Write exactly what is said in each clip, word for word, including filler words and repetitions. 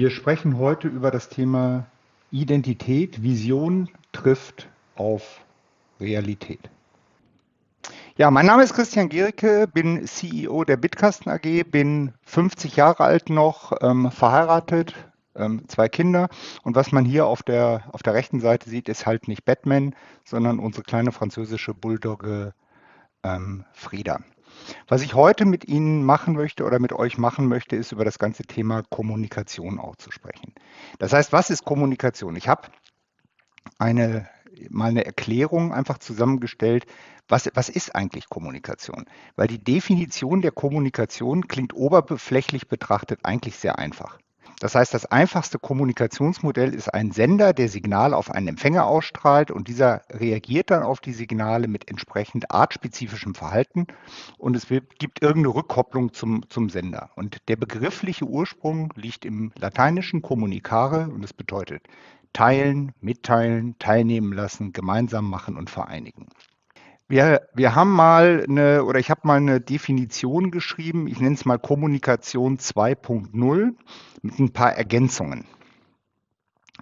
Wir sprechen heute über das Thema Identität, Vision trifft auf Realität. Ja, mein Name ist Christian Gericke, bin C E O der Bitkasten A G, bin fünfzig Jahre alt noch, ähm, verheiratet, ähm, zwei Kinder. Und was man hier auf der, auf der rechten Seite sieht, ist halt nicht Batman, sondern unsere kleine französische Bulldogge ähm, Frieda. Was ich heute mit Ihnen machen möchte oder mit euch machen möchte, ist über das ganze Thema Kommunikation auch zu sprechen. Das heißt, was ist Kommunikation? Ich habe eine, mal eine Erklärung einfach zusammengestellt, was, was ist eigentlich Kommunikation? Weil die Definition der Kommunikation klingt oberflächlich betrachtet eigentlich sehr einfach. Das heißt, das einfachste Kommunikationsmodell ist ein Sender, der Signale auf einen Empfänger ausstrahlt und dieser reagiert dann auf die Signale mit entsprechend artspezifischem Verhalten und es gibt irgendeine Rückkopplung zum, zum Sender. Und der begriffliche Ursprung liegt im Lateinischen communicare und es bedeutet teilen, mitteilen, teilnehmen lassen, gemeinsam machen und vereinigen. Wir, wir haben mal eine, oder ich habe mal eine Definition geschrieben, ich nenne es mal Kommunikation zwei Punkt null mit ein paar Ergänzungen.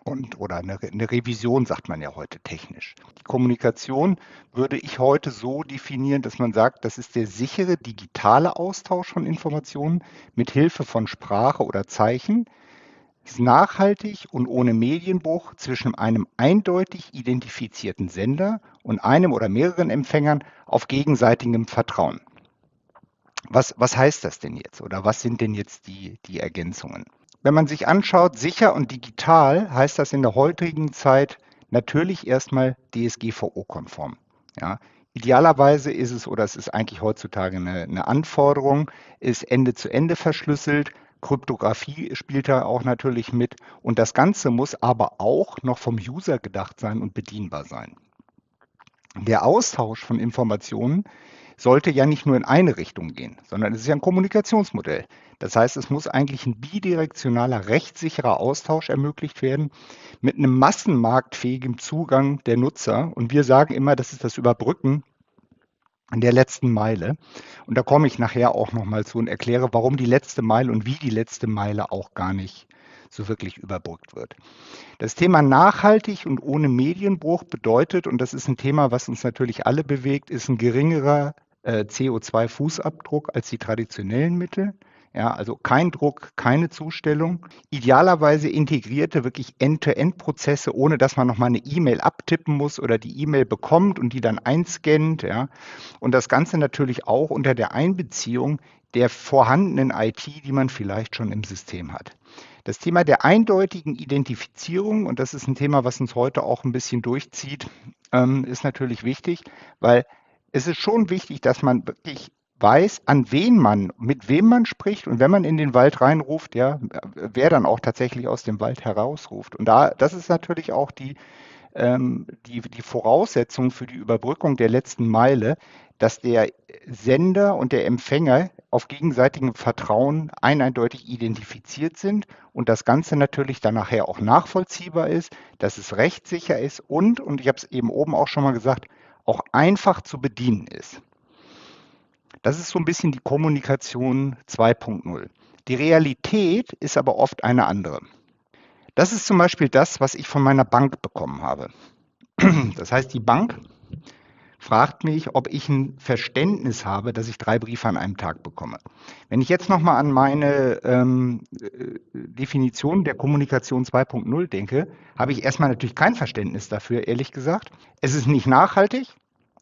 Und, oder eine, eine Revision, sagt man ja heute technisch. Die Kommunikation würde ich heute so definieren, dass man sagt, das ist der sichere digitale Austausch von Informationen mit Hilfe von Sprache oder Zeichen, ist nachhaltig und ohne Medienbruch zwischen einem eindeutig identifizierten Sender und einem oder mehreren Empfängern auf gegenseitigem Vertrauen. Was, was heißt das denn jetzt oder was sind denn jetzt die, die Ergänzungen? Wenn man sich anschaut, sicher und digital heißt das in der heutigen Zeit natürlich erstmal D S G V O-konform. Ja. Idealerweise ist es, oder es ist eigentlich heutzutage eine, eine Anforderung, ist Ende-zu-Ende verschlüsselt, Kryptographie spielt da auch natürlich mit und das Ganze muss aber auch noch vom User gedacht sein und bedienbar sein. Der Austausch von Informationen sollte ja nicht nur in eine Richtung gehen, sondern es ist ja ein Kommunikationsmodell. Das heißt, es muss eigentlich ein bidirektionaler, rechtssicherer Austausch ermöglicht werden mit einem massenmarktfähigen Zugang der Nutzer. Und wir sagen immer, das ist das Überbrücken an der letzten Meile. Und da komme ich nachher auch nochmal zu und erkläre, warum die letzte Meile und wie die letzte Meile auch gar nicht so wirklich überbrückt wird. Das Thema nachhaltig und ohne Medienbruch bedeutet, und das ist ein Thema, was uns natürlich alle bewegt, ist ein geringerer äh, C O zwei Fußabdruck als die traditionellen Mittel. Ja, also kein Druck, keine Zustellung. Idealerweise integrierte wirklich End-to-End-Prozesse, ohne dass man nochmal eine E-Mail abtippen muss oder die E-Mail bekommt und die dann einscannt. Ja. Und das Ganze natürlich auch unter der Einbeziehung der vorhandenen I T, die man vielleicht schon im System hat. Das Thema der eindeutigen Identifizierung, und das ist ein Thema, was uns heute auch ein bisschen durchzieht, ähm, ist natürlich wichtig, weil es ist schon wichtig, dass man wirklich weiß, an wen man, mit wem man spricht und wenn man in den Wald reinruft, ja, wer dann auch tatsächlich aus dem Wald herausruft. Und da, das ist natürlich auch die, ähm, die, die Voraussetzung für die Überbrückung der letzten Meile, dass der Sender und der Empfänger auf gegenseitigem Vertrauen eindeutig identifiziert sind und das Ganze natürlich dann nachher auch nachvollziehbar ist, dass es rechtssicher ist und, und ich habe es eben oben auch schon mal gesagt, auch einfach zu bedienen ist. Das ist so ein bisschen die Kommunikation zwei Punkt null. Die Realität ist aber oft eine andere. Das ist zum Beispiel das, was ich von meiner Bank bekommen habe. Das heißt, die Bank fragt mich, ob ich ein Verständnis habe, dass ich drei Briefe an einem Tag bekomme. Wenn ich jetzt nochmal an meine ähm, Definition der Kommunikation zwei Punkt null denke, habe ich erstmal natürlich kein Verständnis dafür, ehrlich gesagt. Es ist nicht nachhaltig,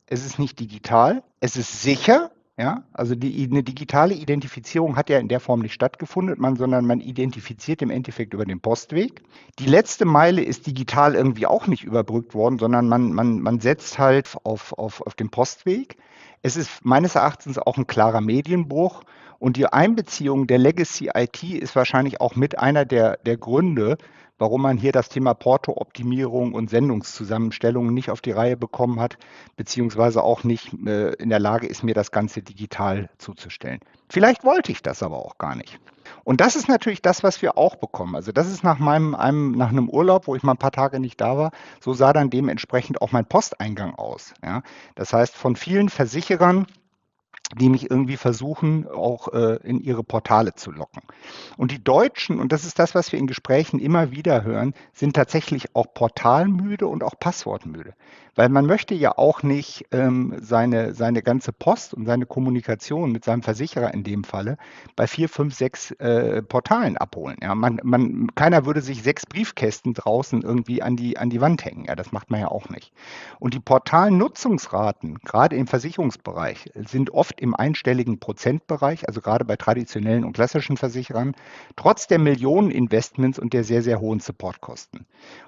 es ist nicht digital, es ist sicher. Ja, also die, eine digitale Identifizierung hat ja in der Form nicht stattgefunden, man, sondern man identifiziert im Endeffekt über den Postweg. Die letzte Meile ist digital irgendwie auch nicht überbrückt worden, sondern man, man, man setzt halt auf, auf, auf den Postweg. Es ist meines Erachtens auch ein klarer Medienbruch und die Einbeziehung der Legacy I T ist wahrscheinlich auch mit einer der, der Gründe, warum man hier das Thema Porto-Optimierung und Sendungszusammenstellungen nicht auf die Reihe bekommen hat, beziehungsweise auch nicht äh, in der Lage ist, mir das Ganze digital zuzustellen. Vielleicht wollte ich das aber auch gar nicht. Und das ist natürlich das, was wir auch bekommen. Also das ist nach meinem, einem, nach einem Urlaub, wo ich mal ein paar Tage nicht da war, so sah dann dementsprechend auch mein Posteingang aus. Ja? Das heißt, von vielen Versicherern die mich irgendwie versuchen, auch äh, in ihre Portale zu locken. Und die Deutschen, und das ist das, was wir in Gesprächen immer wieder hören, sind tatsächlich auch portalmüde und auch passwortmüde. Weil man möchte ja auch nicht ähm, seine, seine ganze Post und seine Kommunikation mit seinem Versicherer in dem Falle bei vier, fünf, sechs äh, Portalen abholen. Ja, man, man, keiner würde sich sechs Briefkästen draußen irgendwie an die, an die Wand hängen. Ja, das macht man ja auch nicht. Und die Portalnutzungsraten, gerade im Versicherungsbereich, sind oft im einstelligen Prozentbereich, also gerade bei traditionellen und klassischen Versicherern, trotz der Millionen Investments und der sehr, sehr hohen Supportkosten.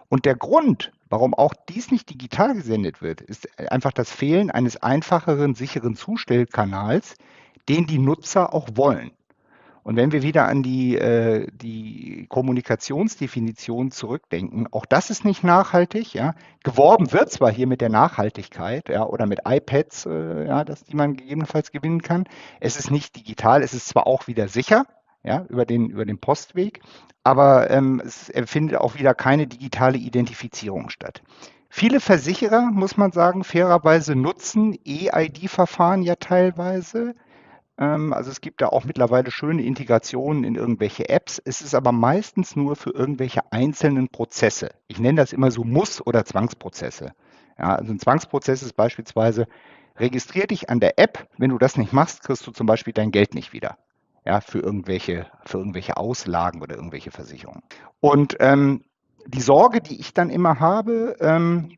Und der Grund, warum auch dies nicht digital gesendet wird, ist einfach das Fehlen eines einfacheren, sicheren Zustellkanals, den die Nutzer auch wollen. Und wenn wir wieder an die, äh, die Kommunikationsdefinition zurückdenken, auch das ist nicht nachhaltig. Ja. Geworben wird zwar hier mit der Nachhaltigkeit, ja, oder mit iPads, äh, ja, das, die man gegebenenfalls gewinnen kann. Es ist nicht digital, es ist zwar auch wieder sicher, ja, über den, über den Postweg, aber ähm, es findet auch wieder keine digitale Identifizierung statt. Viele Versicherer, muss man sagen, fairerweise nutzen E I D-Verfahren ja teilweise. Ähm, also es gibt da auch mittlerweile schöne Integrationen in irgendwelche Apps. Es ist aber meistens nur für irgendwelche einzelnen Prozesse. Ich nenne das immer so Muss- oder Zwangsprozesse. Ja, also ein Zwangsprozess ist beispielsweise, registrier dich an der App. Wenn du das nicht machst, kriegst du zum Beispiel dein Geld nicht wieder. Ja, für irgendwelche, für irgendwelche Auslagen oder irgendwelche Versicherungen. Und ähm, die Sorge, die ich dann immer habe, ähm,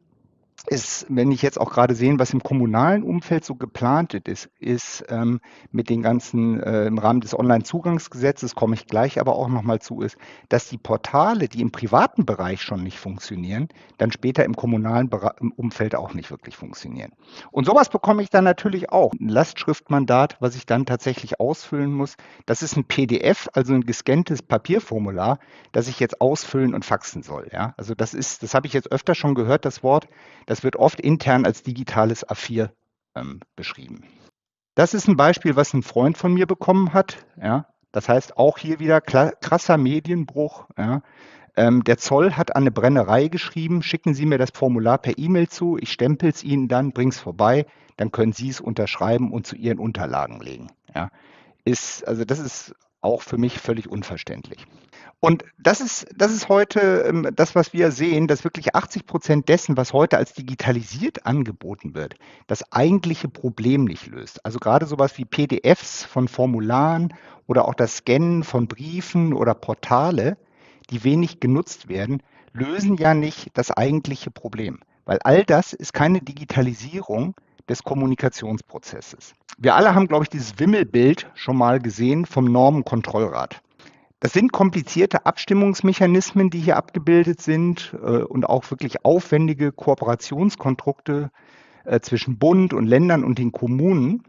ist, wenn ich jetzt auch gerade sehe, was im kommunalen Umfeld so geplant ist, ist ähm, mit den ganzen, äh, im Rahmen des Online-Zugangsgesetzes, komme ich gleich aber auch nochmal zu, ist, dass die Portale, die im privaten Bereich schon nicht funktionieren, dann später im kommunalen Bera- im Umfeld auch nicht wirklich funktionieren. Und sowas bekomme ich dann natürlich auch. Ein Lastschriftmandat, was ich dann tatsächlich ausfüllen muss, das ist ein P D F, also ein gescanntes Papierformular, das ich jetzt ausfüllen und faxen soll. Ja? Also das ist, das habe ich jetzt öfter schon gehört, das Wort. Das wird oft intern als digitales A vier ähm, beschrieben. Das ist ein Beispiel, was ein Freund von mir bekommen hat. Ja? Das heißt, auch hier wieder krasser Medienbruch. Ja? Ähm, der Zoll hat an eine Brennerei geschrieben, schicken Sie mir das Formular per E-Mail zu, ich stempel es Ihnen dann, bringe es vorbei, dann können Sie es unterschreiben und zu Ihren Unterlagen legen. Ja? Ist, also das ist auch für mich völlig unverständlich. Und das ist, das ist heute ähm, das, was wir sehen, dass wirklich achtzig Prozent dessen, was heute als digitalisiert angeboten wird, das eigentliche Problem nicht löst. Also gerade sowas wie P D Fs von Formularen oder auch das Scannen von Briefen oder Portale, die wenig genutzt werden, lösen ja nicht das eigentliche Problem. Weil all das ist keine Digitalisierung des Kommunikationsprozesses. Wir alle haben, glaube ich, dieses Wimmelbild schon mal gesehen vom Normenkontrollrat. Das sind komplizierte Abstimmungsmechanismen, die hier abgebildet sind, äh, und auch wirklich aufwendige Kooperationskonstrukte äh, zwischen Bund und Ländern und den Kommunen.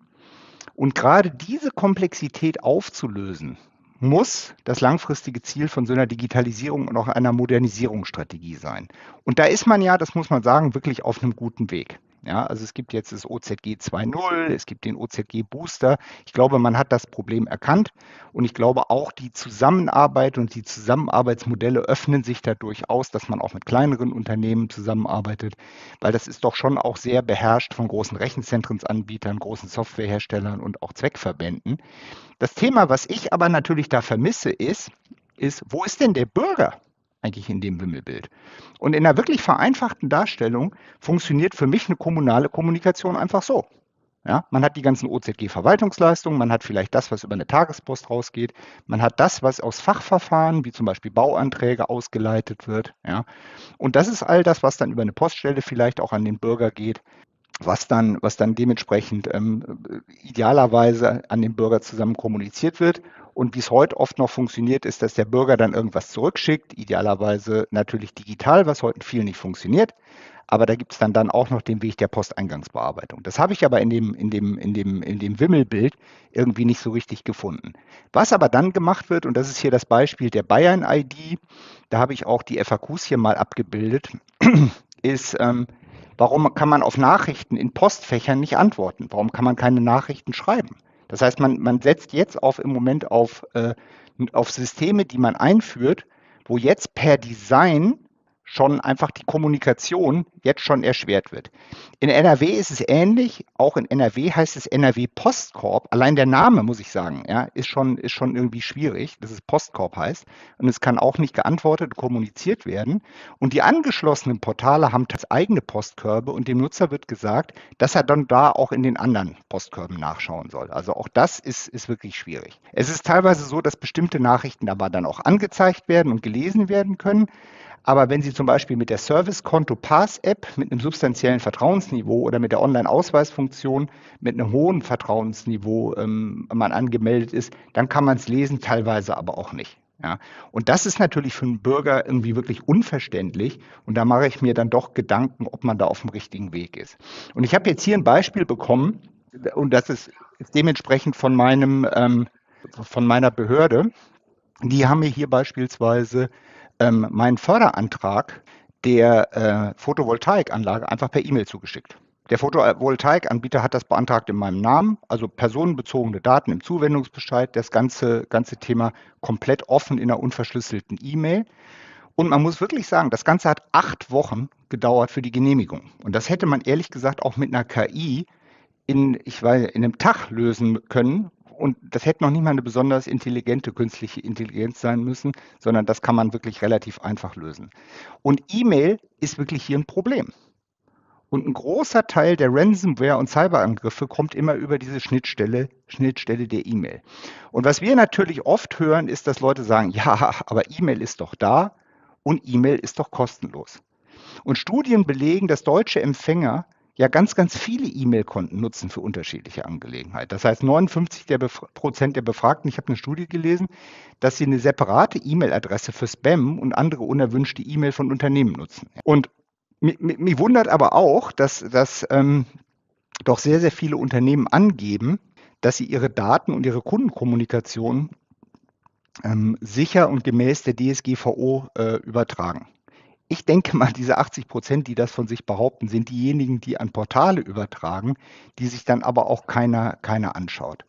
Und gerade diese Komplexität aufzulösen, muss das langfristige Ziel von so einer Digitalisierung und auch einer Modernisierungsstrategie sein. Und da ist man ja, das muss man sagen, wirklich auf einem guten Weg. Ja, also es gibt jetzt das O Z G zwei Punkt null, es gibt den O Z G Booster. Ich glaube, man hat das Problem erkannt und ich glaube auch die Zusammenarbeit und die Zusammenarbeitsmodelle öffnen sich da durchaus, dass man auch mit kleineren Unternehmen zusammenarbeitet, weil das ist doch schon auch sehr beherrscht von großen Rechenzentrumsanbietern, großen Softwareherstellern und auch Zweckverbänden. Das Thema, was ich aber natürlich da vermisse, ist, ist, wo ist denn der Bürger eigentlich in dem Wimmelbild? Und in einer wirklich vereinfachten Darstellung funktioniert für mich eine kommunale Kommunikation einfach so. Ja, man hat die ganzen O Z G-Verwaltungsleistungen, man hat vielleicht das, was über eine Tagespost rausgeht, man hat das, was aus Fachverfahren, wie zum Beispiel Bauanträge, ausgeleitet wird. Ja. Und das ist all das, was dann über eine Poststelle vielleicht auch an den Bürger geht, was dann, was dann dementsprechend ähm, idealerweise an den Bürger zusammen kommuniziert wird. Und wie es heute oft noch funktioniert, ist, dass der Bürger dann irgendwas zurückschickt, idealerweise natürlich digital, was heute viel nicht funktioniert. Aber da gibt es dann, dann auch noch den Weg der Posteingangsbearbeitung. Das habe ich aber in dem, in dem, in dem, in dem Wimmelbild irgendwie nicht so richtig gefunden. Was aber dann gemacht wird, und das ist hier das Beispiel der Bayern I D, da habe ich auch die F A Qs hier mal abgebildet, ist, ähm, warum kann man auf Nachrichten in Postfächern nicht antworten? Warum kann man keine Nachrichten schreiben? Das heißt, man, man setzt jetzt auf, im Moment auf, äh, auf Systeme, die man einführt, wo jetzt per Design schon einfach die Kommunikation jetzt schon erschwert wird. In N R W ist es ähnlich, auch in N R W heißt es N R W Postkorb. Allein der Name, muss ich sagen, ja, ist schon, ist schon irgendwie schwierig, dass es Postkorb heißt. Und es kann auch nicht geantwortet und kommuniziert werden. Und die angeschlossenen Portale haben teils eigene Postkörbe und dem Nutzer wird gesagt, dass er dann da auch in den anderen Postkörben nachschauen soll. Also auch das ist, ist wirklich schwierig. Es ist teilweise so, dass bestimmte Nachrichten aber dann auch angezeigt werden und gelesen werden können. Aber wenn Sie zum Beispiel mit der Service-Konto-Pass-App, mit einem substanziellen Vertrauensniveau oder mit der Online-Ausweisfunktion mit einem hohen Vertrauensniveau ähm, man angemeldet ist, dann kann man es lesen, teilweise aber auch nicht. Ja. Und das ist natürlich für einen Bürger irgendwie wirklich unverständlich. Und da mache ich mir dann doch Gedanken, ob man da auf dem richtigen Weg ist. Und ich habe jetzt hier ein Beispiel bekommen, und das ist dementsprechend von, meinem, ähm, von meiner Behörde. Die haben mir hier beispielsweise Ähm, meinen Förderantrag der äh, Photovoltaikanlage einfach per E-Mail zugeschickt. Der Photovoltaikanbieter hat das beantragt in meinem Namen, also personenbezogene Daten im Zuwendungsbescheid, das ganze, ganze Thema komplett offen in einer unverschlüsselten E-Mail. Und man muss wirklich sagen, das Ganze hat acht Wochen gedauert für die Genehmigung. Und das hätte man ehrlich gesagt auch mit einer K I in, ich weiß, in einem Tag lösen können. Und das hätte noch nicht mal eine besonders intelligente künstliche Intelligenz sein müssen, sondern das kann man wirklich relativ einfach lösen. Und E-Mail ist wirklich hier ein Problem. Und ein großer Teil der Ransomware- und Cyberangriffe kommt immer über diese Schnittstelle, Schnittstelle der E-Mail. Und was wir natürlich oft hören, ist, dass Leute sagen, ja, aber E-Mail ist doch da und E-Mail ist doch kostenlos. Und Studien belegen, dass deutsche Empfänger ja ganz, ganz viele E-Mail-Konten nutzen für unterschiedliche Angelegenheiten. Das heißt, neunundfünfzig Prozent der Befragten, ich habe eine Studie gelesen, dass sie eine separate E-Mail-Adresse für Spam und andere unerwünschte E-Mail von Unternehmen nutzen. Und mich, mich wundert aber auch, dass, dass ähm, doch sehr, sehr viele Unternehmen angeben, dass sie ihre Daten und ihre Kundenkommunikation ähm, sicher und gemäß der D S G V O äh, übertragen. Ich denke mal, diese achtzig Prozent, die das von sich behaupten, sind diejenigen, die an Portale übertragen, die sich dann aber auch keiner, keiner anschaut.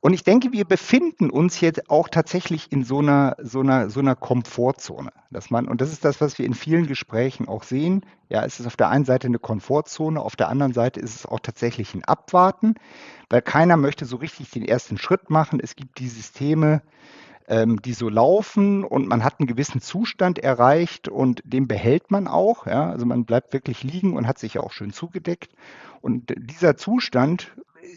Und ich denke, wir befinden uns jetzt auch tatsächlich in so einer, so einer, so einer Komfortzone. Dass man, und das ist das, was wir in vielen Gesprächen auch sehen. Ja, es ist auf der einen Seite eine Komfortzone, auf der anderen Seite ist es auch tatsächlich ein Abwarten, weil keiner möchte so richtig den ersten Schritt machen. Es gibt die Systeme, die so laufen und man hat einen gewissen Zustand erreicht und den behält man auch. Ja? Also man bleibt wirklich liegen und hat sich ja auch schön zugedeckt. Und dieser Zustand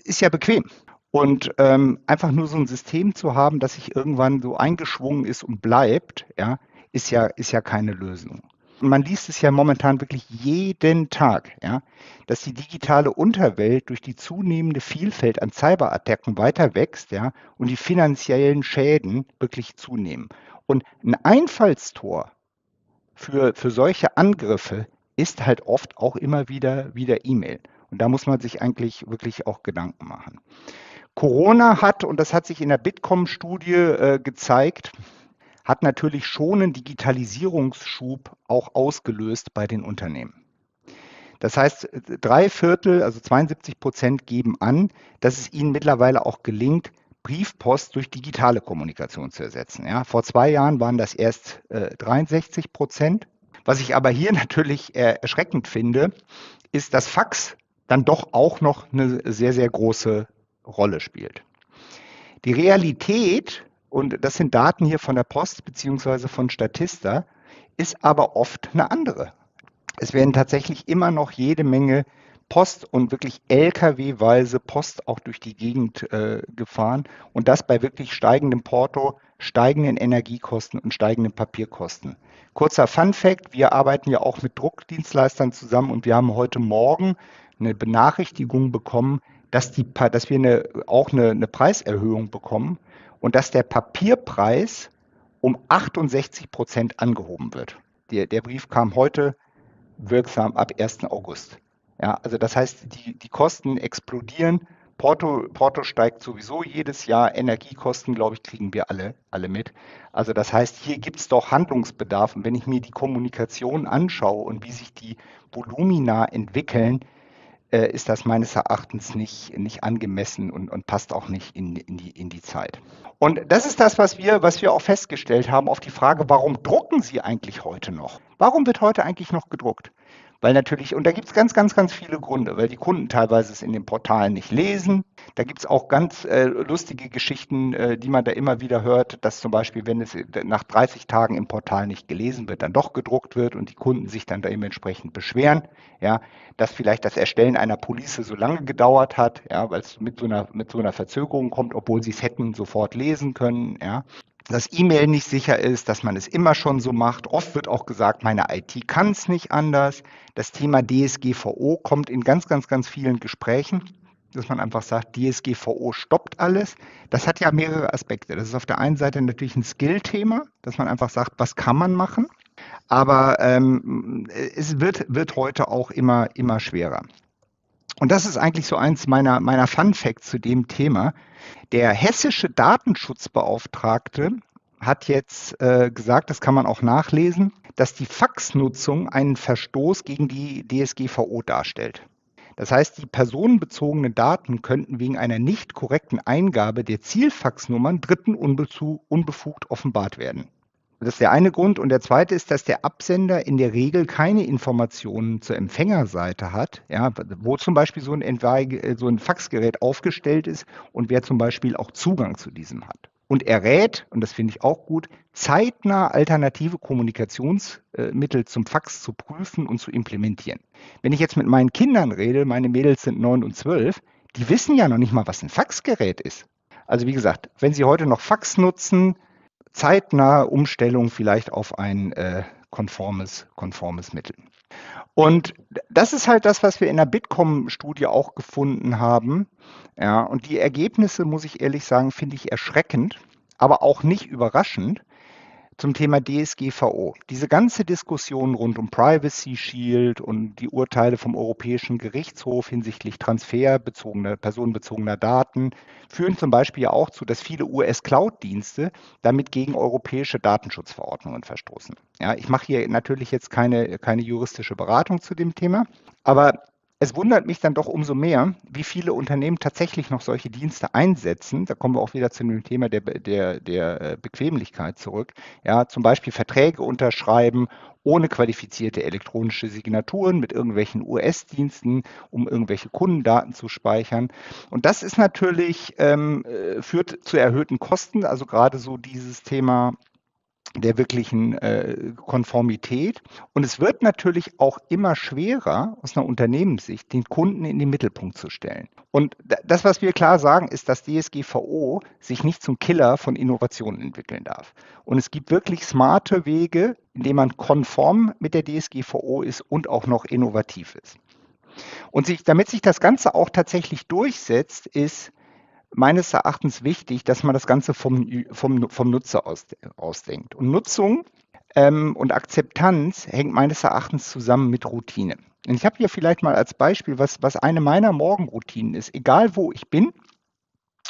ist ja bequem. Und ähm, einfach nur so ein System zu haben, das sich irgendwann so eingeschwungen ist und bleibt, ja, ist ja, ist ja keine Lösung. Und man liest es ja momentan wirklich jeden Tag, ja, dass die digitale Unterwelt durch die zunehmende Vielfalt an Cyberattacken weiter wächst, ja, und die finanziellen Schäden wirklich zunehmen. Und ein Einfallstor für, für solche Angriffe ist halt oft auch immer wieder, wieder E-Mail. Und da muss man sich eigentlich wirklich auch Gedanken machen. Corona hat, und das hat sich in der Bitkom-Studie äh, gezeigt, hat natürlich schon einen Digitalisierungsschub auch ausgelöst bei den Unternehmen. Das heißt, drei Viertel, also zweiundsiebzig Prozent geben an, dass es ihnen mittlerweile auch gelingt, Briefpost durch digitale Kommunikation zu ersetzen. Ja, vor zwei Jahren waren das erst äh, dreiundsechzig Prozent. Was ich aber hier natürlich äh, erschreckend finde, ist, dass Fax dann doch auch noch eine sehr, sehr große Rolle spielt. Die Realität, und das sind Daten hier von der Post bzw. von Statista, ist aber oft eine andere. Es werden tatsächlich immer noch jede Menge Post und wirklich L K W-weise Post auch durch die Gegend äh, gefahren. Und das bei wirklich steigendem Porto, steigenden Energiekosten und steigenden Papierkosten. Kurzer Fun-Fact, wir arbeiten ja auch mit Druckdienstleistern zusammen und wir haben heute Morgen eine Benachrichtigung bekommen, dass, die, dass wir eine, auch eine, eine Preiserhöhung bekommen. Und dass der Papierpreis um achtundsechzig Prozent angehoben wird. Der, der Brief kam heute wirksam ab ersten August. Ja, also das heißt, die, die Kosten explodieren. Porto, Porto steigt sowieso jedes Jahr. Energiekosten, glaube ich, kriegen wir alle, alle mit. Also das heißt, hier gibt es doch Handlungsbedarf. Und wenn ich mir die Kommunikation anschaue und wie sich die Volumina entwickeln, äh, ist das meines Erachtens nicht, nicht angemessen und, und passt auch nicht in, in, die, in die Zeit. Und das ist das, was wir, was wir auch festgestellt haben auf die Frage, warum drucken Sie eigentlich heute noch? Warum wird heute eigentlich noch gedruckt? Weil natürlich, und da gibt es ganz, ganz, ganz viele Gründe, weil die Kunden teilweise es in den Portalen nicht lesen. Da gibt es auch ganz äh, lustige Geschichten, äh, die man da immer wieder hört, dass zum Beispiel, wenn es nach dreißig Tagen im Portal nicht gelesen wird, dann doch gedruckt wird und die Kunden sich dann da dementsprechend beschweren. Ja, dass vielleicht das Erstellen einer Police so lange gedauert hat, ja, weil es mit so einer, mit so einer Verzögerung kommt, obwohl sie es hätten sofort lesen können, ja. Dass E-Mail nicht sicher ist, dass man es immer schon so macht. Oft wird auch gesagt, meine I T kann es nicht anders. Das Thema D S G V O kommt in ganz, ganz, ganz vielen Gesprächen, dass man einfach sagt, D S G V O stoppt alles. Das hat ja mehrere Aspekte. Das ist auf der einen Seite natürlich ein Skill-Thema, dass man einfach sagt, was kann man machen? Aber ähm, es wird, wird heute auch immer, immer schwerer. Und das ist eigentlich so eins meiner, meiner Fun-Facts zu dem Thema. Der hessische Datenschutzbeauftragte hat jetzt äh, gesagt, das kann man auch nachlesen, dass die Faxnutzung einen Verstoß gegen die D S G V O darstellt. Das heißt, die personenbezogenen Daten könnten wegen einer nicht korrekten Eingabe der Zielfaxnummern Dritten unbefugt offenbart werden. Das ist der eine Grund. Und der zweite ist, dass der Absender in der Regel keine Informationen zur Empfängerseite hat, ja, wo zum Beispiel so ein, so ein Faxgerät aufgestellt ist und wer zum Beispiel auch Zugang zu diesem hat. Und er rät, und das finde ich auch gut, zeitnah alternative Kommunikationsmittel zum Fax zu prüfen und zu implementieren. Wenn ich jetzt mit meinen Kindern rede, meine Mädels sind neun und zwölf, die wissen ja noch nicht mal, was ein Faxgerät ist. Also wie gesagt, wenn sie heute noch Fax nutzen, zeitnahe Umstellung vielleicht auf ein äh, konformes, konformes Mittel. Und das ist halt das, was wir in der Bitkom-Studie auch gefunden haben. Ja, und die Ergebnisse, muss ich ehrlich sagen, finde ich erschreckend, aber auch nicht überraschend zum Thema D S G V O. Diese ganze Diskussion rund um Privacy Shield und die Urteile vom Europäischen Gerichtshof hinsichtlich transferbezogener, personenbezogener Daten führen zum Beispiel ja auch zu, dass viele U S-Cloud-Dienste damit gegen europäische Datenschutzverordnungen verstoßen. Ja, ich mache hier natürlich jetzt keine, keine juristische Beratung zu dem Thema, aber es wundert mich dann doch umso mehr, wie viele Unternehmen tatsächlich noch solche Dienste einsetzen. Da kommen wir auch wieder zu dem Thema der, der, der Bequemlichkeit zurück. Ja, zum Beispiel Verträge unterschreiben ohne qualifizierte elektronische Signaturen mit irgendwelchen U S-Diensten, um irgendwelche Kundendaten zu speichern. Und das ist natürlich, ähm, führt zu erhöhten Kosten, also gerade so dieses Thema der wirklichen äh, Konformität. Und es wird natürlich auch immer schwerer, aus einer Unternehmenssicht, den Kunden in den Mittelpunkt zu stellen. Und das, was wir klar sagen, ist, dass D S G V O sich nicht zum Killer von Innovationen entwickeln darf. Und es gibt wirklich smarte Wege, indem man konform mit der D S G V O ist und auch noch innovativ ist. Und sich, damit sich das Ganze auch tatsächlich durchsetzt, ist meines Erachtens wichtig, dass man das Ganze vom, vom, vom Nutzer aus, ausdenkt. Und Nutzung ähm, und Akzeptanz hängt meines Erachtens zusammen mit Routine. Und ich habe hier vielleicht mal als Beispiel, was, was eine meiner Morgenroutinen ist. Egal wo ich bin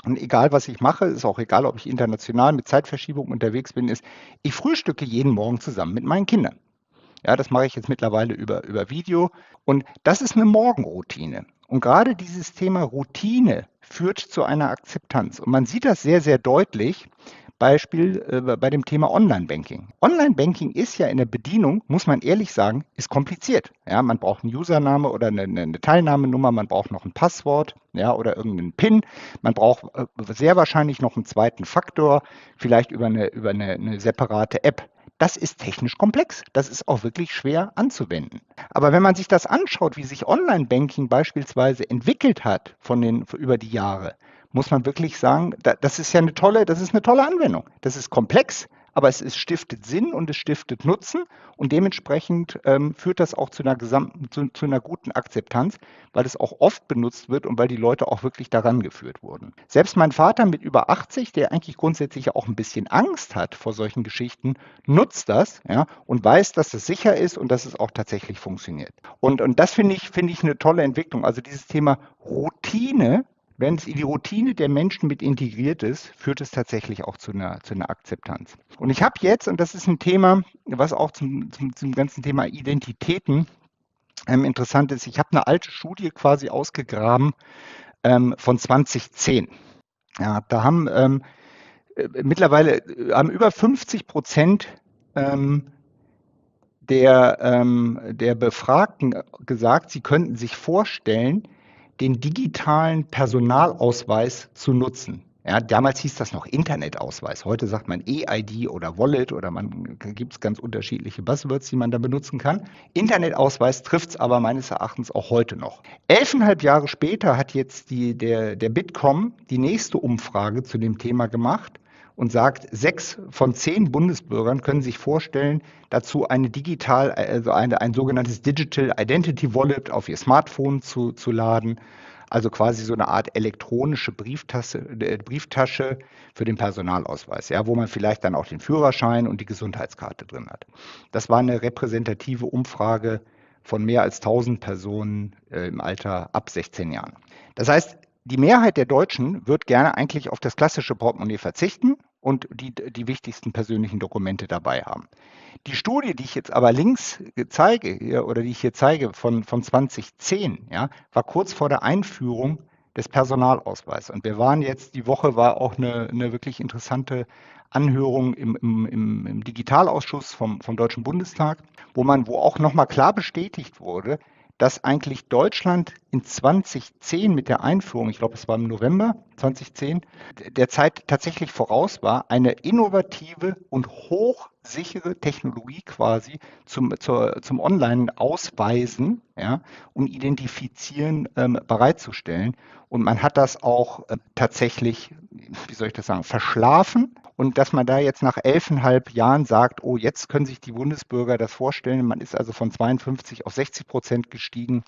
und egal was ich mache, ist auch egal, ob ich international mit Zeitverschiebung unterwegs bin, ist, ich frühstücke jeden Morgen zusammen mit meinen Kindern. Ja, das mache ich jetzt mittlerweile über, über Video. Und das ist eine Morgenroutine. Und gerade dieses Thema Routine führt zu einer Akzeptanz. Und man sieht das sehr, sehr deutlich, Beispiel äh, bei dem Thema Online-Banking. Online-Banking ist ja in der Bedienung, muss man ehrlich sagen, ist kompliziert. Ja, man braucht einen Username oder eine, eine Teilnahmenummer, man braucht noch ein Passwort, ja, oder irgendeinen PIN. Man braucht äh, sehr wahrscheinlich noch einen zweiten Faktor, vielleicht über eine, über eine, eine separate App. Das ist technisch komplex. Das ist auch wirklich schwer anzuwenden. Aber wenn man sich das anschaut, wie sich Online-Banking beispielsweise entwickelt hat von den, über die Jahre, muss man wirklich sagen, das ist ja eine tolle, das ist eine tolle Anwendung. Das ist komplex, aber es ist, stiftet Sinn und es stiftet Nutzen und dementsprechend ähm, führt das auch zu einer gesamten, zu, zu einer guten Akzeptanz, weil es auch oft benutzt wird und weil die Leute auch wirklich daran geführt wurden. Selbst mein Vater mit über achtzig, der eigentlich grundsätzlich auch ein bisschen Angst hat vor solchen Geschichten, nutzt das, ja, und weiß, dass es sicher ist und dass es auch tatsächlich funktioniert. Und, und das finde ich, finde ich eine tolle Entwicklung. Also dieses Thema Routine, wenn es in die Routine der Menschen mit integriert ist, führt es tatsächlich auch zu einer, zu einer Akzeptanz. Und ich habe jetzt, und das ist ein Thema, was auch zum, zum, zum ganzen Thema Identitäten ähm, interessant ist, ich habe eine alte Studie quasi ausgegraben ähm, von zwanzig zehn. Ja, da haben ähm, mittlerweile haben über fünfzig Prozent ähm, der, ähm, der Befragten gesagt, sie könnten sich vorstellen, den digitalen Personalausweis zu nutzen. Ja, damals hieß das noch Internetausweis. Heute sagt man e I D oder Wallet oder man gibt es ganz unterschiedliche Buzzwords, die man da benutzen kann. Internetausweis trifft es aber meines Erachtens auch heute noch. Elfeinhalb Jahre später hat jetzt die, der, der Bitkom die nächste Umfrage zu dem Thema gemacht und sagt, sechs von zehn Bundesbürgern können sich vorstellen, dazu eine digital, also eine, ein sogenanntes Digital Identity Wallet auf ihr Smartphone zu, zu laden. Also quasi so eine Art elektronische Brieftasche, Brieftasche für den Personalausweis, ja, wo man vielleicht dann auch den Führerschein und die Gesundheitskarte drin hat. Das war eine repräsentative Umfrage von mehr als tausend Personen äh, im Alter ab sechzehn Jahren. Das heißt, die Mehrheit der Deutschen wird gerne eigentlich auf das klassische Portemonnaie verzichten und die, die wichtigsten persönlichen Dokumente dabei haben. Die Studie, die ich jetzt aber links zeige, oder die ich hier zeige, von, von zwanzig zehn, ja, war kurz vor der Einführung des Personalausweises. Und wir waren jetzt, die Woche war auch eine, eine wirklich interessante Anhörung im, im, im Digitalausschuss vom, vom Deutschen Bundestag, wo man, wo auch nochmal klar bestätigt wurde, dass eigentlich Deutschland in zwanzig zehn mit der Einführung, ich glaube, es war im November zwanzig zehn, der Zeit tatsächlich voraus war, eine innovative und hochsichere Technologie quasi zum, zur, zum Online-Ausweisen, ja, und Identifizieren ähm, bereitzustellen. Und man hat das auch äh, tatsächlich, wie soll ich das sagen, verschlafen. Und dass man da jetzt nach elfeinhalb Jahren sagt, oh, jetzt können sich die Bundesbürger das vorstellen, man ist also von zweiundfünfzig auf sechzig Prozent gestiegen,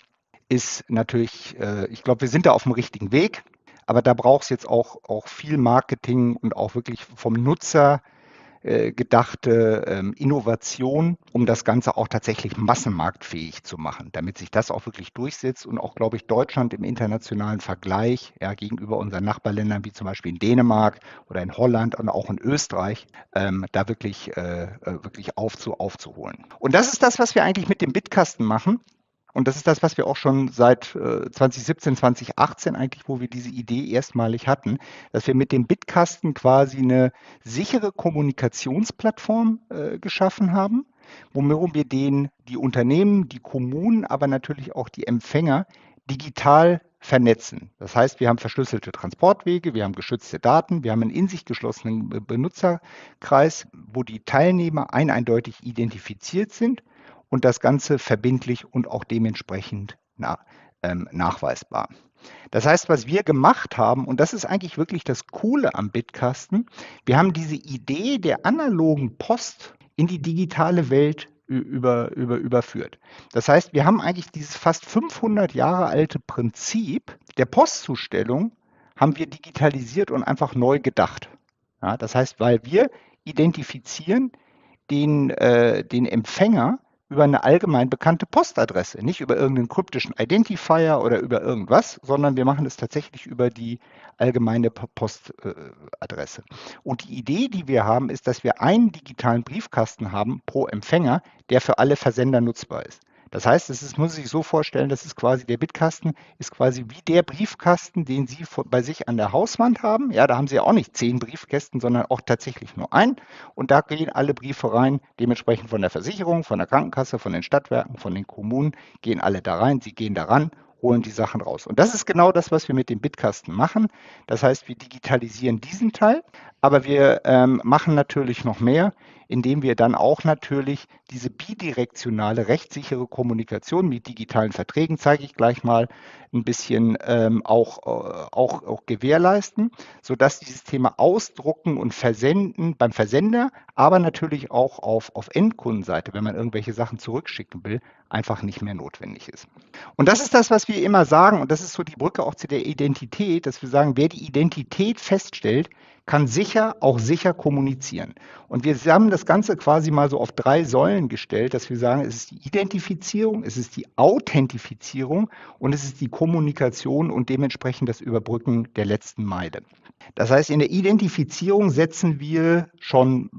ist natürlich, äh, ich glaube, wir sind da auf dem richtigen Weg, aber da braucht es jetzt auch, auch viel Marketing und auch wirklich vom Nutzer äh, gedachte ähm, Innovation, um das Ganze auch tatsächlich massenmarktfähig zu machen, damit sich das auch wirklich durchsetzt und auch, glaube ich, Deutschland im internationalen Vergleich, ja, gegenüber unseren Nachbarländern wie zum Beispiel in Dänemark oder in Holland und auch in Österreich, ähm, da wirklich, äh, wirklich aufzu, aufzuholen. Und das ist das, was wir eigentlich mit dem Bitkasten machen. Und das ist das, was wir auch schon seit äh, zwanzig siebzehn, zwanzig achtzehn eigentlich, wo wir diese Idee erstmalig hatten, dass wir mit dem Bitkasten quasi eine sichere Kommunikationsplattform äh, geschaffen haben, worum wir denen die Unternehmen, die Kommunen, aber natürlich auch die Empfänger digital vernetzen. Das heißt, wir haben verschlüsselte Transportwege, wir haben geschützte Daten, wir haben einen in sich geschlossenen Benutzerkreis, wo die Teilnehmer ein eindeutig identifiziert sind. Und das Ganze verbindlich und auch dementsprechend na, ähm, nachweisbar. Das heißt, was wir gemacht haben, und das ist eigentlich wirklich das Coole am Bitkasten, wir haben diese Idee der analogen Post in die digitale Welt über, über, überführt. Das heißt, wir haben eigentlich dieses fast fünfhundert Jahre alte Prinzip der Postzustellung, haben wir digitalisiert und einfach neu gedacht. Ja, das heißt, weil wir identifizieren den, äh, den Empfänger über eine allgemein bekannte Postadresse, nicht über irgendeinen kryptischen Identifier oder über irgendwas, sondern wir machen es tatsächlich über die allgemeine Postadresse. Äh, Und die Idee, die wir haben, ist, dass wir einen digitalen Briefkasten haben pro Empfänger, der für alle Versender nutzbar ist. Das heißt, es ist, muss sich so vorstellen, das ist quasi, der Bitkasten ist quasi wie der Briefkasten, den Sie vor, bei sich an der Hauswand haben. Ja, da haben Sie ja auch nicht zehn Briefkästen, sondern auch tatsächlich nur einen. Und da gehen alle Briefe rein, dementsprechend von der Versicherung, von der Krankenkasse, von den Stadtwerken, von den Kommunen, gehen alle da rein, Sie gehen da ran, holen die Sachen raus. Und das ist genau das, was wir mit dem Bitkasten machen. Das heißt, wir digitalisieren diesen Teil, aber wir ähm, machen natürlich noch mehr, indem wir dann auch natürlich diese bidirektionale, rechtssichere Kommunikation mit digitalen Verträgen, zeige ich gleich mal, ein bisschen ähm, auch, äh, auch, auch gewährleisten, sodass dieses Thema Ausdrucken und Versenden beim Versender, aber natürlich auch auf, auf Endkundenseite, wenn man irgendwelche Sachen zurückschicken will, einfach nicht mehr notwendig ist. Und das ist das, was wir immer sagen, und das ist so die Brücke auch zu der Identität, dass wir sagen, wer die Identität feststellt, kann sicher auch sicher kommunizieren. Und wir haben das Ganze quasi mal so auf drei Säulen gestellt, dass wir sagen, es ist die Identifizierung, es ist die Authentifizierung und es ist die Kommunikation und dementsprechend das Überbrücken der letzten Meile. Das heißt, in der Identifizierung setzen wir schon,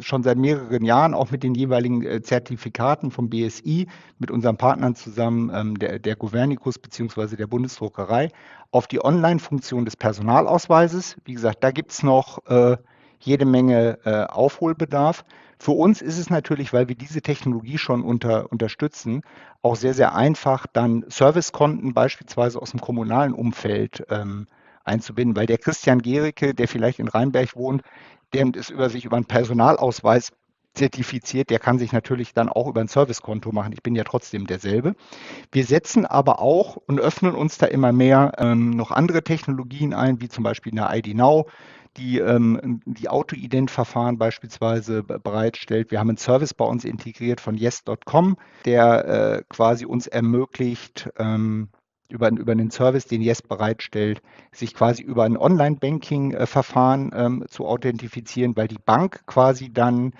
schon seit mehreren Jahren auch mit den jeweiligen Zertifikaten vom B S I, mit unseren Partnern zusammen, der, der Governikus bzw. der Bundesdruckerei, auf die Online-Funktion des Personalausweises. Wie gesagt, da gibt es noch äh, jede Menge äh, Aufholbedarf. Für uns ist es natürlich, weil wir diese Technologie schon unter, unterstützen, auch sehr, sehr einfach, dann Servicekonten beispielsweise aus dem kommunalen Umfeld ähm, einzubinden, weil der Christian Gericke, der vielleicht in Rheinberg wohnt, der ist über sich über einen Personalausweis zertifiziert, der kann sich natürlich dann auch über ein Servicekonto machen. Ich bin ja trotzdem derselbe. Wir setzen aber auch und öffnen uns da immer mehr ähm, noch andere Technologien ein, wie zum Beispiel eine I D Now, die ähm, die Auto-Ident-Verfahren beispielsweise bereitstellt. Wir haben einen Service bei uns integriert von yes punkt com, der äh, quasi uns ermöglicht, ähm, über, über einen Service, den Yes bereitstellt, sich quasi über ein Online-Banking-Verfahren ähm, zu authentifizieren, weil die Bank quasi dann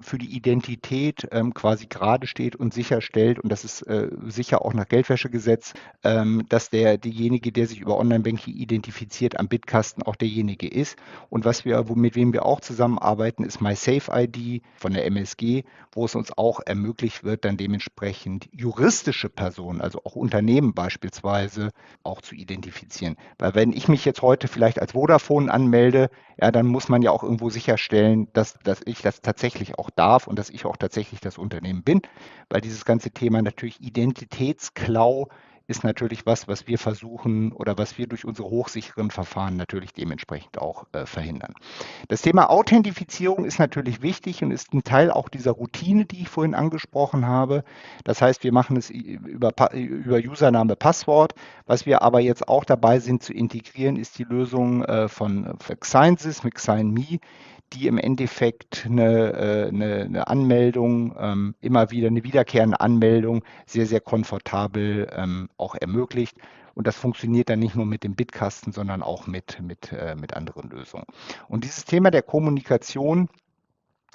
für die Identität ähm, quasi gerade steht und sicherstellt, und das ist äh, sicher auch nach Geldwäschegesetz, ähm, dass der, derjenige, der sich über Online-Banking identifiziert, am Bitkasten auch derjenige ist. Und was wir, wo, mit wem wir auch zusammenarbeiten, ist MySafeID von der M S G, wo es uns auch ermöglicht wird, dann dementsprechend juristische Personen, also auch Unternehmen beispielsweise, auch zu identifizieren. Weil wenn ich mich jetzt heute vielleicht als Vodafone anmelde, ja, dann muss man ja auch irgendwo sicherstellen, dass, dass ich das tatsächlich auch darf und dass ich auch tatsächlich das Unternehmen bin, weil dieses ganze Thema natürlich Identitätsklau ist natürlich was, was wir versuchen oder was wir durch unsere hochsicheren Verfahren natürlich dementsprechend auch äh, verhindern. Das Thema Authentifizierung ist natürlich wichtig und ist ein Teil auch dieser Routine, die ich vorhin angesprochen habe. Das heißt, wir machen es über, über Username, Passwort. Was wir aber jetzt auch dabei sind zu integrieren, ist die Lösung äh, von Xign-Sys mit Xign-Me, die im Endeffekt eine, eine, eine Anmeldung, ähm, immer wieder eine wiederkehrende Anmeldung sehr, sehr komfortabel ähm, auch ermöglicht. Und das funktioniert dann nicht nur mit dem Bitkasten, sondern auch mit, mit, äh, mit anderen Lösungen. Und dieses Thema der Kommunikation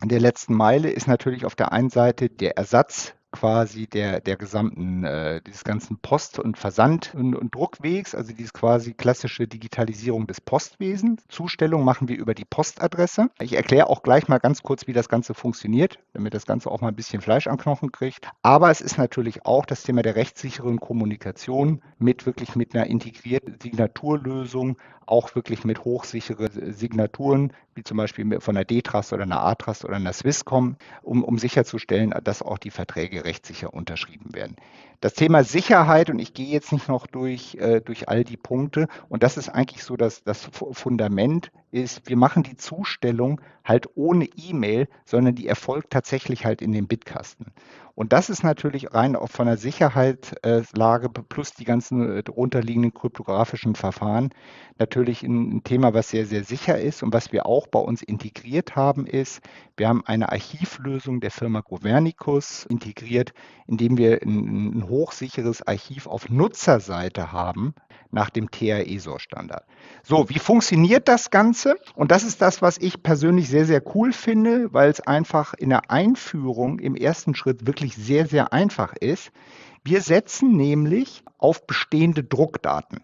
der letzten Meile ist natürlich auf der einen Seite der Ersatz quasi der, der gesamten, äh, dieses ganzen Post- und Versand- und, und Druckwegs, also dieses quasi klassische Digitalisierung des Postwesens. Zustellung machen wir über die Postadresse. Ich erkläre auch gleich mal ganz kurz, wie das Ganze funktioniert, damit das Ganze auch mal ein bisschen Fleisch am Knochen kriegt. Aber es ist natürlich auch das Thema der rechtssicheren Kommunikation mit wirklich mit einer integrierten Signaturlösung, auch wirklich mit hochsicheren Signaturen, wie zum Beispiel von einer D-Trust oder einer A-Trust oder einer Swisscom, um, um sicherzustellen, dass auch die Verträge rechtssicher unterschrieben werden. Das Thema Sicherheit, und ich gehe jetzt nicht noch durch, äh, durch all die Punkte, und das ist eigentlich so, dass das Fundament ist, wir machen die Zustellung halt ohne E-Mail, sondern die erfolgt tatsächlich halt in den Bitkasten. Und das ist natürlich rein auch von der Sicherheitslage plus die ganzen darunterliegenden kryptografischen Verfahren natürlich ein Thema, was sehr, sehr sicher ist. Und was wir auch bei uns integriert haben, ist, wir haben eine Archivlösung der Firma Governikus integriert, indem wir ein, ein hochsicheres Archiv auf Nutzerseite haben nach dem T H E S O-Standard. So, wie funktioniert das Ganze? Und das ist das, was ich persönlich sehr, sehr cool finde, weil es einfach in der Einführung im ersten Schritt wirklich sehr, sehr einfach ist. Wir setzen nämlich auf bestehende Druckdaten.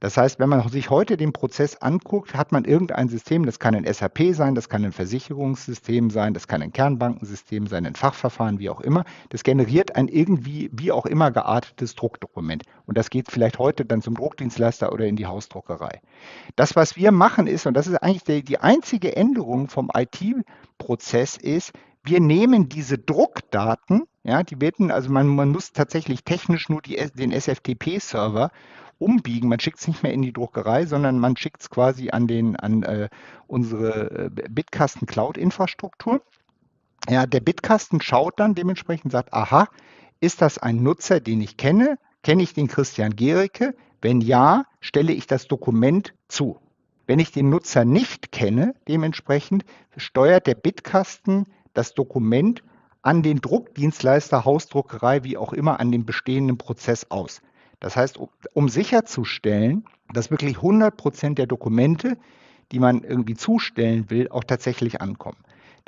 Das heißt, wenn man sich heute den Prozess anguckt, hat man irgendein System, das kann ein S A P sein, das kann ein Versicherungssystem sein, das kann ein Kernbankensystem sein, ein Fachverfahren, wie auch immer. Das generiert ein irgendwie, wie auch immer geartetes Druckdokument. Und das geht vielleicht heute dann zum Druckdienstleister oder in die Hausdruckerei. Das, was wir machen ist, und das ist eigentlich die, die einzige Änderung vom I T-Prozess ist, wir nehmen diese Druckdaten, ja, die werden, also man, man muss tatsächlich technisch nur die, den S F T P-Server umbiegen. Man schickt es nicht mehr in die Druckerei, sondern man schickt es quasi an, den, an äh, unsere Bitkasten-Cloud-Infrastruktur. Ja, der Bitkasten schaut dann dementsprechend, sagt, aha, ist das ein Nutzer, den ich kenne? Kenne ich den Christian Gericke? Wenn ja, stelle ich das Dokument zu. Wenn ich den Nutzer nicht kenne, dementsprechend steuert der Bitkasten das Dokument an den Druckdienstleister, Hausdruckerei, wie auch immer, an dem bestehenden Prozess aus. Das heißt, um, um sicherzustellen, dass wirklich hundert Prozent der Dokumente, die man irgendwie zustellen will, auch tatsächlich ankommen.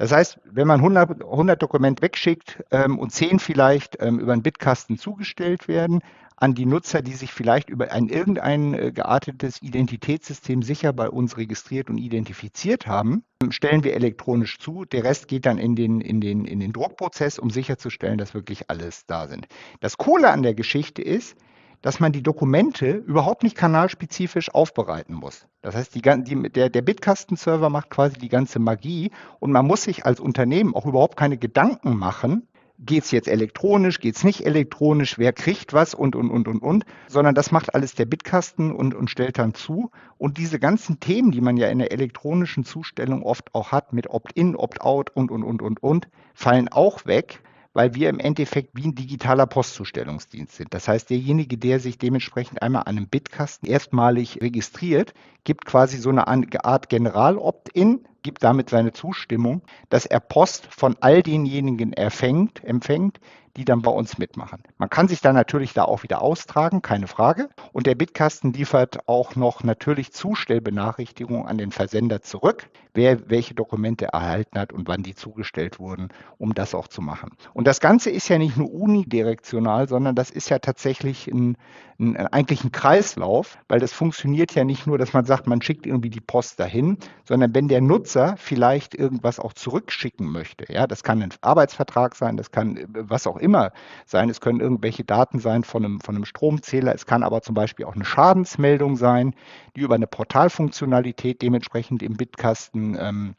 Das heißt, wenn man hundert, hundert Dokumente wegschickt ähm, und zehn vielleicht ähm, über einen Bitkasten zugestellt werden an die Nutzer, die sich vielleicht über ein irgendein äh, geartetes Identitätssystem sicher bei uns registriert und identifiziert haben, stellen wir elektronisch zu. Der Rest geht dann in den, in den, in den Druckprozess, um sicherzustellen, dass wirklich alles da sind. Das Coole an der Geschichte ist, dass man die Dokumente überhaupt nicht kanalspezifisch aufbereiten muss. Das heißt, die, die, der, der Bitkasten-Server macht quasi die ganze Magie und man muss sich als Unternehmen auch überhaupt keine Gedanken machen, geht es jetzt elektronisch, geht es nicht elektronisch, wer kriegt was und, und, und, und, und, sondern das macht alles der Bitkasten und, und stellt dann zu. Und diese ganzen Themen, die man ja in der elektronischen Zustellung oft auch hat, mit Opt-in, Opt-out und, und, und, und, und, fallen auch weg, weil wir im Endeffekt wie ein digitaler Postzustellungsdienst sind. Das heißt, derjenige, der sich dementsprechend einmal an einem Bitkasten erstmalig registriert, gibt quasi so eine Art General-Opt-in, gibt damit seine Zustimmung, dass er Post von all denjenigen erfängt, empfängt, die dann bei uns mitmachen. Man kann sich dann natürlich da auch wieder austragen, keine Frage. Und der Bitkasten liefert auch noch natürlich Zustellbenachrichtigungen an den Versender zurück, wer welche Dokumente erhalten hat und wann die zugestellt wurden, um das auch zu machen. Und das Ganze ist ja nicht nur unidirektional, sondern das ist ja tatsächlich ein, ein, eigentlich ein Kreislauf, weil das funktioniert ja nicht nur, dass man sagt, man schickt irgendwie die Post dahin, sondern wenn der Nutzer vielleicht irgendwas auch zurückschicken möchte, ja, das kann ein Arbeitsvertrag sein, das kann was auch immer sein. Es können irgendwelche Daten sein von einem, von einem Stromzähler. Es kann aber zum Beispiel auch eine Schadensmeldung sein, die über eine Portalfunktionalität dementsprechend im Bitkasten ähm,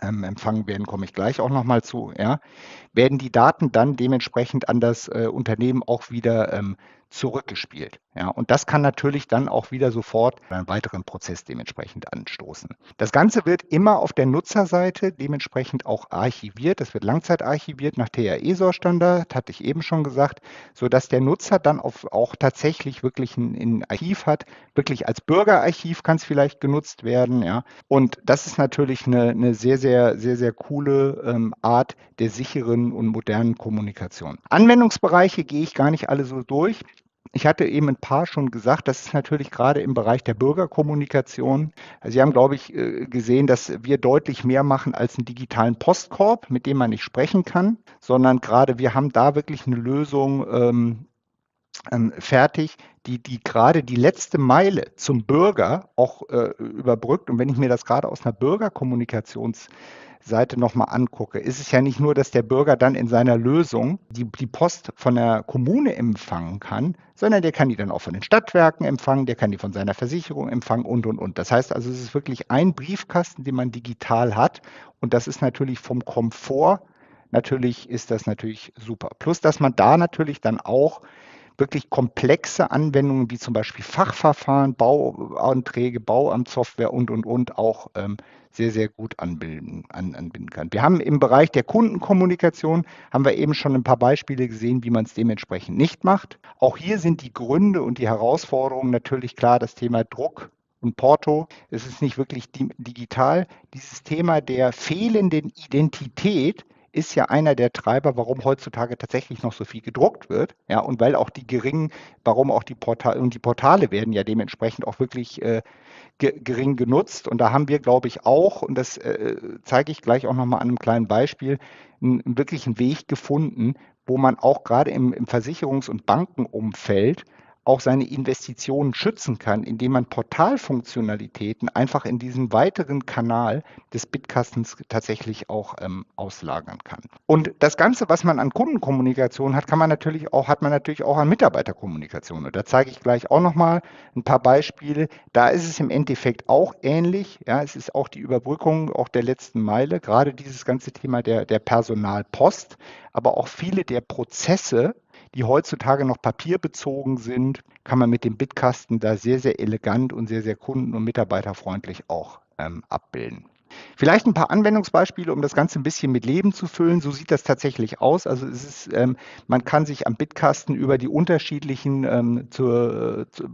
ähm, empfangen werden. Komme ich gleich auch nochmal zu. Ja. Werden die Daten dann dementsprechend an das äh, Unternehmen auch wieder ähm, zurückgespielt. Ja, und das kann natürlich dann auch wieder sofort einen weiteren Prozess dementsprechend anstoßen. Das Ganze wird immer auf der Nutzerseite dementsprechend auch archiviert. Das wird langzeitarchiviert nach T H E S O R-Standard, hatte ich eben schon gesagt, sodass der Nutzer dann auf, auch tatsächlich wirklich ein, ein Archiv hat. Wirklich als Bürgerarchiv kann es vielleicht genutzt werden. Ja. Und das ist natürlich eine, eine sehr, sehr, sehr, sehr coole ähm, Art der sicheren und modernen Kommunikation. Anwendungsbereiche gehe ich gar nicht alle so durch. Ich hatte eben ein paar schon gesagt, das ist natürlich gerade im Bereich der Bürgerkommunikation. Also Sie haben, glaube ich, gesehen, dass wir deutlich mehr machen als einen digitalen Postkorb, mit dem man nicht sprechen kann, sondern gerade wir haben da wirklich eine Lösung ähm, ähm, fertig, die, die gerade die letzte Meile zum Bürger auch äh, überbrückt. Und wenn ich mir das gerade aus einer Bürgerkommunikations Seite nochmal angucke, ist es ja nicht nur, dass der Bürger dann in seiner Lösung die, die Post von der Kommune empfangen kann, sondern der kann die dann auch von den Stadtwerken empfangen, der kann die von seiner Versicherung empfangen und, und, und. Das heißt also, es ist wirklich ein Briefkasten, den man digital hat und das ist natürlich vom Komfort, natürlich ist das natürlich super. Plus, dass man da natürlich dann auch wirklich komplexe Anwendungen wie zum Beispiel Fachverfahren, Bauanträge, Bauamtssoftware und, und, und auch ähm, sehr, sehr gut anbilden, an, anbinden kann. Wir haben im Bereich der Kundenkommunikation, haben wir eben schon ein paar Beispiele gesehen, wie man es dementsprechend nicht macht. Auch hier sind die Gründe und die Herausforderungen natürlich klar, das Thema Druck und Porto. Es ist nicht wirklich digital. Dieses Thema der fehlenden Identität ist ja einer der Treiber, warum heutzutage tatsächlich noch so viel gedruckt wird. Ja, und weil auch die geringen, warum auch die Portale, und die Portale werden ja dementsprechend auch wirklich äh, ge gering genutzt. Und da haben wir, glaube ich, auch, und das äh, zeige ich gleich auch nochmal an einem kleinen Beispiel, einen, einen wirklichen Weg gefunden, wo man auch gerade im, im Versicherungs- und Bankenumfeld auch seine Investitionen schützen kann, indem man Portalfunktionalitäten einfach in diesen weiteren Kanal des Bitkastens tatsächlich auch ähm, auslagern kann. Und das Ganze, was man an Kundenkommunikation hat, kann man natürlich auch, hat man natürlich auch an Mitarbeiterkommunikation. Und da zeige ich gleich auch nochmal ein paar Beispiele. Da ist es im Endeffekt auch ähnlich. Ja, es ist auch die Überbrückung auch der letzten Meile, gerade dieses ganze Thema der, der Personalpost, aber auch viele der Prozesse, die heutzutage noch papierbezogen sind, kann man mit dem Bitkasten da sehr, sehr elegant und sehr, sehr kunden- und mitarbeiterfreundlich auch ähm, abbilden. Vielleicht ein paar Anwendungsbeispiele, um das Ganze ein bisschen mit Leben zu füllen. So sieht das tatsächlich aus. Also es ist, ähm, man kann sich am Bitkasten über die unterschiedlichen ähm, zur, zur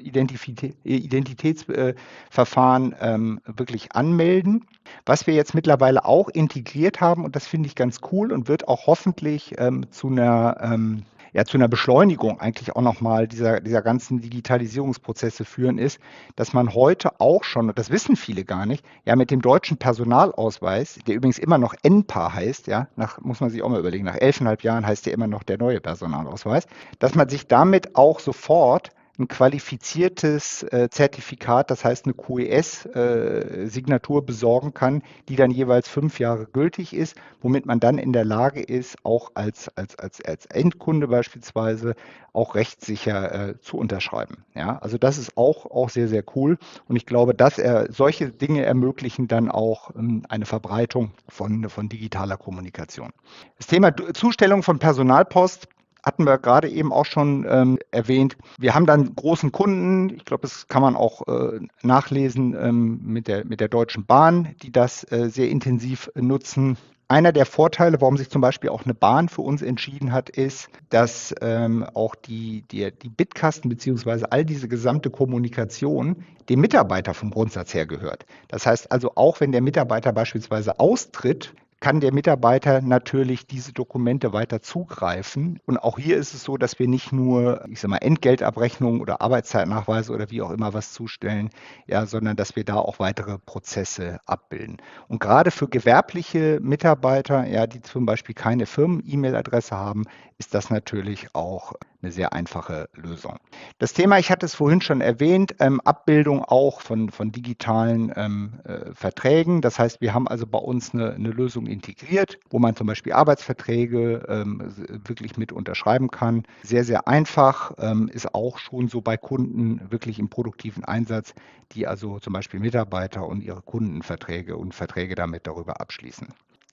Identitä Identitätsverfahren ähm, wirklich anmelden. Was wir jetzt mittlerweile auch integriert haben, und das finde ich ganz cool und wird auch hoffentlich ähm, zu einer ähm, ja zu einer Beschleunigung eigentlich auch nochmal dieser, dieser ganzen Digitalisierungsprozesse führen ist, dass man heute auch schon, und das wissen viele gar nicht, ja mit dem deutschen Personalausweis, der übrigens immer noch N P A heißt, ja, nach, muss man sich auch mal überlegen, nach elfeinhalb Jahren heißt der immer noch der neue Personalausweis, dass man sich damit auch sofort ein qualifiziertes äh, Zertifikat, das heißt eine Q E S-Signatur äh, besorgen kann, die dann jeweils fünf Jahre gültig ist, womit man dann in der Lage ist, auch als, als, als, als Endkunde beispielsweise auch rechtssicher äh, zu unterschreiben. Ja, also das ist auch, auch sehr, sehr cool. Und ich glaube, dass er, solche Dinge ermöglichen dann auch ähm, eine Verbreitung von, von digitaler Kommunikation. Das Thema Zustellung von Personalpost hatten wir gerade eben auch schon ähm, erwähnt. Wir haben dann großen Kunden, ich glaube, das kann man auch äh, nachlesen ähm, mit der, mit der Deutschen Bahn, die das äh, sehr intensiv nutzen. Einer der Vorteile, warum sich zum Beispiel auch eine Bahn für uns entschieden hat, ist, dass ähm, auch die, die, die Bitkasten bzw. all diese gesamte Kommunikation dem Mitarbeiter vom Grundsatz her gehört. Das heißt also, auch wenn der Mitarbeiter beispielsweise austritt, kann der Mitarbeiter natürlich diese Dokumente weiter zugreifen. Und auch hier ist es so, dass wir nicht nur, ich sag mal, Entgeltabrechnungen oder Arbeitszeitnachweise oder wie auch immer was zustellen, ja, sondern dass wir da auch weitere Prozesse abbilden. Und gerade für gewerbliche Mitarbeiter, ja, die zum Beispiel keine Firmen-E-Mail-Adresse haben, ist das natürlich auch eine sehr einfache Lösung. Das Thema, ich hatte es vorhin schon erwähnt, ähm, Abbildung auch von, von digitalen ähm, äh, Verträgen. Das heißt, wir haben also bei uns eine, eine Lösung integriert, wo man zum Beispiel Arbeitsverträge ähm, wirklich mit unterschreiben kann. Sehr, sehr einfach, ähm, ist auch schon so bei Kunden wirklich im produktiven Einsatz, die also zum Beispiel Mitarbeiter und ihre Kundenverträge und Verträge damit darüber abschließen.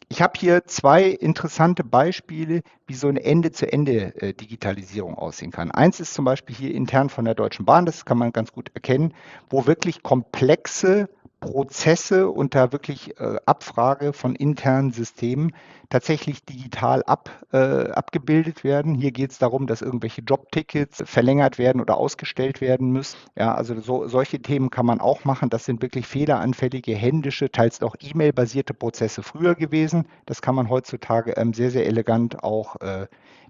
Ich habe hier zwei interessante Beispiele, wie so eine Ende-zu-Ende-Digitalisierung aussehen kann. Eins ist zum Beispiel hier intern von der Deutschen Bahn, das kann man ganz gut erkennen, wo wirklich komplexe Prozesse unter wirklich äh, Abfrage von internen Systemen tatsächlich digital ab, äh, abgebildet werden. Hier geht es darum, dass irgendwelche Jobtickets verlängert werden oder ausgestellt werden müssen. Ja, also so, solche Themen kann man auch machen. Das sind wirklich fehleranfällige, händische, teils auch E-Mail-basierte Prozesse früher gewesen. Das kann man heutzutage ähm, sehr, sehr elegant auch äh,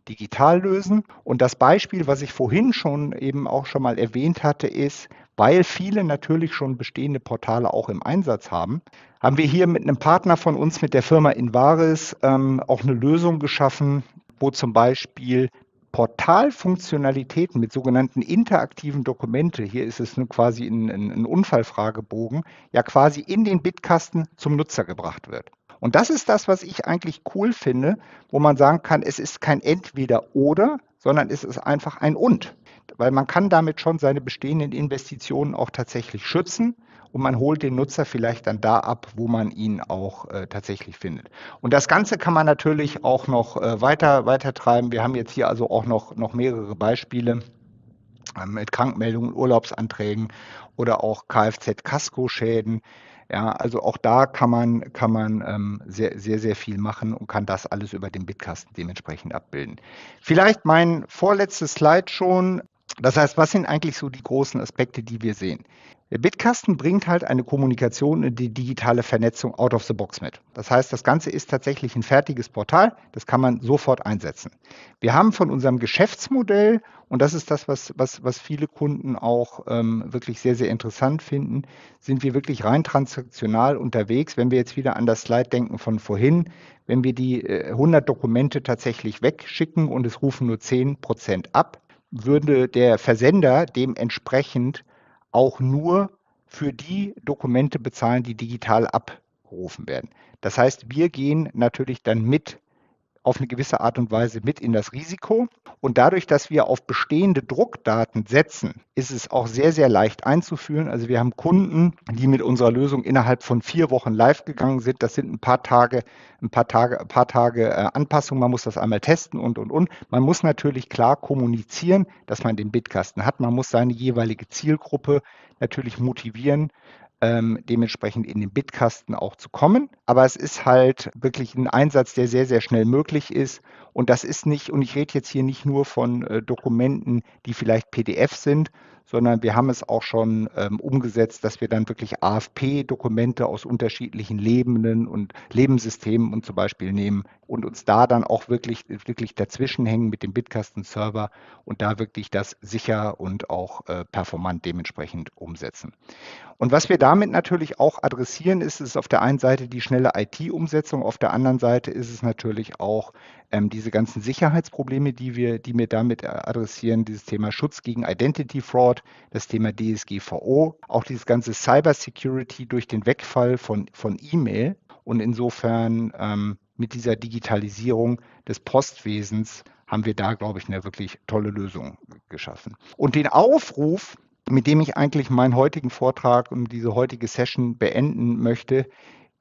digital lösen. Und das Beispiel, was ich vorhin schon eben auch schon mal erwähnt hatte, ist, weil viele natürlich schon bestehende Portale auch im Einsatz haben, haben wir hier mit einem Partner von uns, mit der Firma Invaris, ähm, auch eine Lösung geschaffen, wo zum Beispiel Portalfunktionalitäten mit sogenannten interaktiven Dokumente, hier ist es nun quasi ein, ein, ein Unfallfragebogen, ja quasi in den Bitkasten zum Nutzer gebracht wird. Und das ist das, was ich eigentlich cool finde, wo man sagen kann, es ist kein Entweder-Oder, sondern es ist einfach ein Und. Weil man kann damit schon seine bestehenden Investitionen auch tatsächlich schützen und man holt den Nutzer vielleicht dann da ab, wo man ihn auch äh, tatsächlich findet. Und das Ganze kann man natürlich auch noch äh, weiter, weiter treiben. Wir haben jetzt hier also auch noch, noch mehrere Beispiele äh, mit Krankmeldungen, Urlaubsanträgen oder auch Kfz-Kaskoschäden. Ja, also auch da kann man, kann man ähm, sehr, sehr, sehr viel machen und kann das alles über den Bitkasten dementsprechend abbilden. Vielleicht mein vorletztes Slide schon. Das heißt, was sind eigentlich so die großen Aspekte, die wir sehen? Der Bitkasten bringt halt eine Kommunikation und die digitale Vernetzung out of the box mit. Das heißt, das Ganze ist tatsächlich ein fertiges Portal, das kann man sofort einsetzen. Wir haben von unserem Geschäftsmodell, und das ist das, was, was, was viele Kunden auch ähm, wirklich sehr, sehr interessant finden, sind wir wirklich rein transaktional unterwegs. Wenn wir jetzt wieder an das Slide denken von vorhin, wenn wir die äh, hundert Dokumente tatsächlich wegschicken und es rufen nur zehn Prozent ab, würde der Versender dementsprechend auch nur für die Dokumente bezahlen, die digital abgerufen werden. Das heißt, wir gehen natürlich dann mit auf eine gewisse Art und Weise mit in das Risiko. Und dadurch, dass wir auf bestehende Druckdaten setzen, ist es auch sehr, sehr leicht einzuführen. Also wir haben Kunden, die mit unserer Lösung innerhalb von vier Wochen live gegangen sind. Das sind ein paar Tage, ein paar Tage, ein paar Tage äh, Anpassung. Man muss das einmal testen und, und, und. Man muss natürlich klar kommunizieren, dass man den Bitkasten hat. Man muss seine jeweilige Zielgruppe natürlich motivieren, Ähm, dementsprechend in den Bitkasten auch zu kommen. Aber es ist halt wirklich ein Einsatz, der sehr, sehr schnell möglich ist. Und das ist nicht, und ich rede jetzt hier nicht nur von äh, Dokumenten, die vielleicht P D F sind, sondern wir haben es auch schon ähm, umgesetzt, dass wir dann wirklich A F P-Dokumente aus unterschiedlichen Lebenden und Lebenssystemen und zum Beispiel nehmen und uns da dann auch wirklich, wirklich dazwischen hängen mit dem Bitkasten-Server und da wirklich das sicher und auch äh, performant dementsprechend umsetzen. Und was wir damit natürlich auch adressieren, ist, ist auf der einen Seite die schnelle I T-Umsetzung, auf der anderen Seite ist es natürlich auch ähm, diese ganzen Sicherheitsprobleme, die wir, die wir damit adressieren, dieses Thema Schutz gegen Identity Fraud, das Thema D S G V O, auch dieses ganze Cybersecurity durch den Wegfall von, von E-Mail und insofern ähm, mit dieser Digitalisierung des Postwesens haben wir da, glaube ich, eine wirklich tolle Lösung geschaffen. Und den Aufruf, mit dem ich eigentlich meinen heutigen Vortrag und diese heutige Session beenden möchte,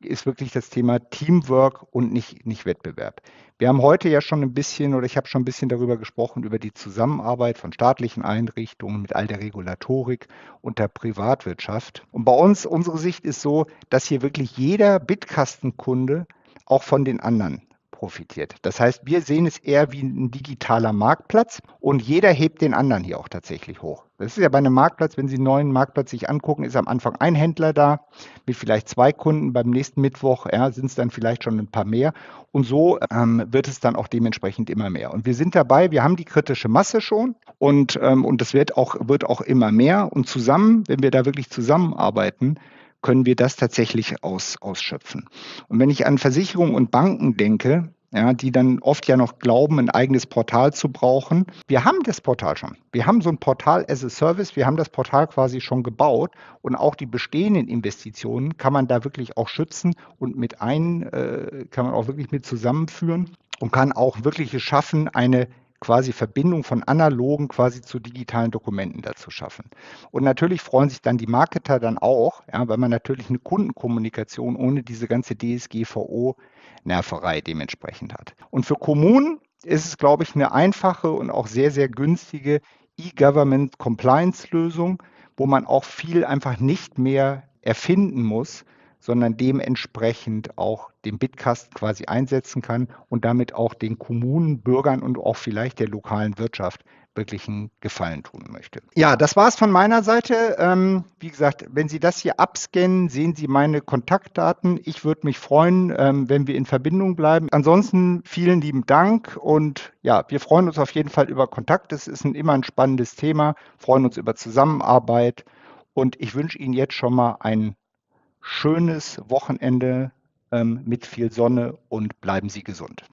ist wirklich das Thema Teamwork und nicht, nicht Wettbewerb. Wir haben heute ja schon ein bisschen, oder ich habe schon ein bisschen darüber gesprochen, über die Zusammenarbeit von staatlichen Einrichtungen mit all der Regulatorik und der Privatwirtschaft. Und bei uns, unsere Sicht ist so, dass hier wirklich jeder Bitkastenkunde auch von den anderen profitiert. Das heißt, wir sehen es eher wie ein digitaler Marktplatz und jeder hebt den anderen hier auch tatsächlich hoch. Das ist ja bei einem Marktplatz, wenn Sie einen neuen Marktplatz sich angucken, ist am Anfang ein Händler da mit vielleicht zwei Kunden. Beim nächsten Mittwoch ja, sind es dann vielleicht schon ein paar mehr. Und so ähm, wird es dann auch dementsprechend immer mehr. Und wir sind dabei, wir haben die kritische Masse schon und, ähm, und das wird auch, wird auch immer mehr. Und zusammen, wenn wir da wirklich zusammenarbeiten, können wir das tatsächlich aus, ausschöpfen. Und wenn ich an Versicherungen und Banken denke, ja, die dann oft ja noch glauben, ein eigenes Portal zu brauchen. Wir haben das Portal schon. Wir haben so ein Portal as a Service, wir haben das Portal quasi schon gebaut und auch die bestehenden Investitionen kann man da wirklich auch schützen und mit ein, äh, kann man auch wirklich mit zusammenführen und kann auch wirklich es schaffen, eine quasi Verbindung von analogen quasi zu digitalen Dokumenten dazu schaffen. Und natürlich freuen sich dann die Marketer dann auch, ja, weil man natürlich eine Kundenkommunikation ohne diese ganze D S G V O-Nerverei dementsprechend hat. Und für Kommunen ist es, glaube ich, eine einfache und auch sehr, sehr günstige E-Government-Compliance-Lösung, wo man auch viel einfach nicht mehr erfinden muss, sondern dementsprechend auch den Bitkasten quasi einsetzen kann und damit auch den Kommunen, Bürgern und auch vielleicht der lokalen Wirtschaft wirklich einen Gefallen tun möchte. Ja, das war es von meiner Seite. Ähm, wie gesagt, wenn Sie das hier abscannen, sehen Sie meine Kontaktdaten. Ich würde mich freuen, ähm, wenn wir in Verbindung bleiben. Ansonsten vielen lieben Dank und ja, wir freuen uns auf jeden Fall über Kontakt. Es ist ein, immer ein spannendes Thema, freuen uns über Zusammenarbeit und ich wünsche Ihnen jetzt schon mal einen schönes Wochenende ähm, mit viel Sonne und bleiben Sie gesund.